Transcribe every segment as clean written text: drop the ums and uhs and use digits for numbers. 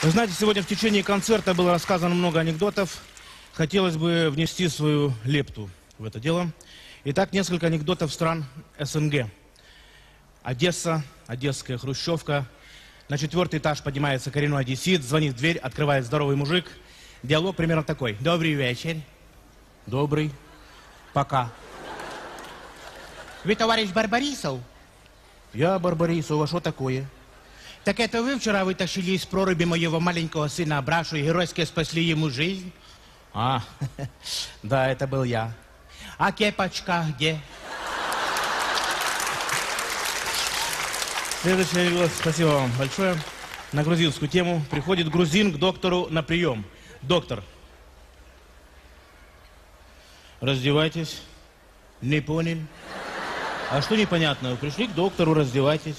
Вы знаете, сегодня в течение концерта было рассказано много анекдотов. Хотелось бы внести свою лепту в это дело. Итак, несколько анекдотов стран СНГ. Одесса, одесская хрущевка. На 4-й этаж поднимается коренной одессит, звонит в дверь, открывает здоровый мужик. Диалог примерно такой. Добрый вечер. Добрый. Пока. Вы товарищ Барбарисов? Я Барбарисов, а что такое? Так это вы вчера вытащили из проруби моего маленького сына Брашу и геройски спасли ему жизнь? А, да, это был я. А кепочка где? Следующий вопрос. Спасибо вам большое. На грузинскую тему. Приходит грузин к доктору на прием. Доктор. Раздевайтесь. Не понял. А что непонятно? Вы пришли к доктору, раздевайтесь.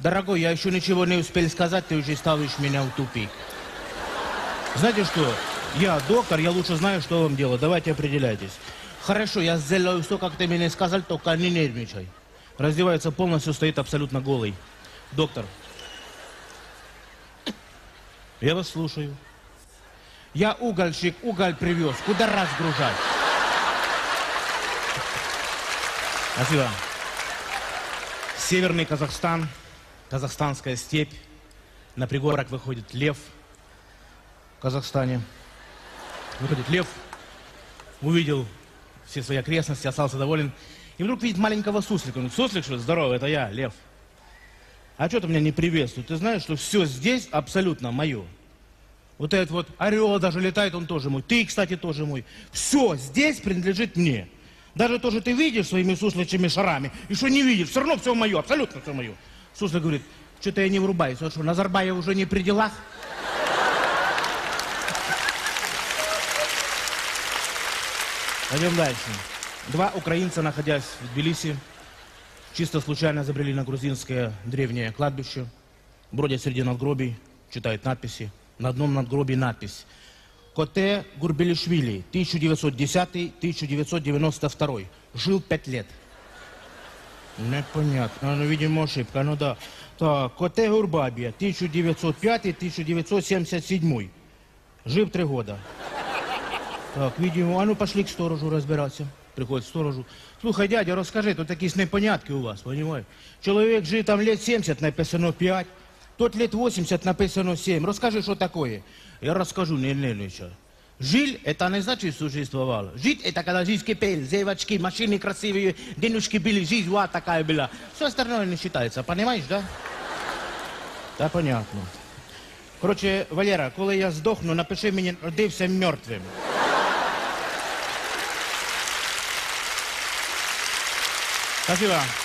Дорогой, я еще ничего не успел сказать, ты уже ставишь меня в тупик. Знаете что? Я доктор, я лучше знаю, что вам делать. Давайте определяйтесь. Хорошо, я сделаю все, как ты мне сказал, только не нервничай. Раздевается полностью, стоит абсолютно голый. Доктор. Я вас слушаю. Я угольщик, уголь привез. Куда разгружать? Спасибо. Северный Казахстан, казахстанская степь. На пригорок выходит лев. В Казахстане выходит лев. Увидел все свои окрестности, остался доволен. И вдруг видит маленького суслика. Он говорит, суслик, что ли? Здорово, это я, лев. А что ты меня не приветствуешь? Ты знаешь, что все здесь абсолютно мое. Вот этот вот орел даже летает, он тоже мой. Ты, кстати, тоже мой. Все здесь принадлежит мне. Даже то, что ты видишь своими сусличьими шарами, и что не видишь, все равно все мое, абсолютно все мое. Суслик говорит, что-то я не врубаюсь, а что, Назарбаев уже не при делах? Пойдем дальше. Два украинца, находясь в Тбилиси, чисто случайно забрели на грузинское древнее кладбище, бродят среди надгробий, читают надписи. На одном надгробии надпись. Коте Гурбелишвили, 1910-1992. Жил 5 лет. Непонятно, ну, видимо, ошибка, ну да. Так, Коте Гурбабия, 1905-1977. Жив 3 года. Так, видимо, а ну пошли к сторожу разбираться. Приходит к сторожу. Слухай, дядя, расскажи, тут такие непонятки у вас, понимаешь? Человек жил там лет 70, написано 5. Тут лет 80, написано 7. Расскажи, что такое. Я расскажу, ничего. Жил, это не значит существовало. Жить, это когда жизнь кипела, девочки, машины красивые, денежки были, жизнь вот такая была. Все остальное не считается, понимаешь, да? Да, понятно. Короче, Валера, когда я сдохну, напиши мне, родился мертвым. Спасибо.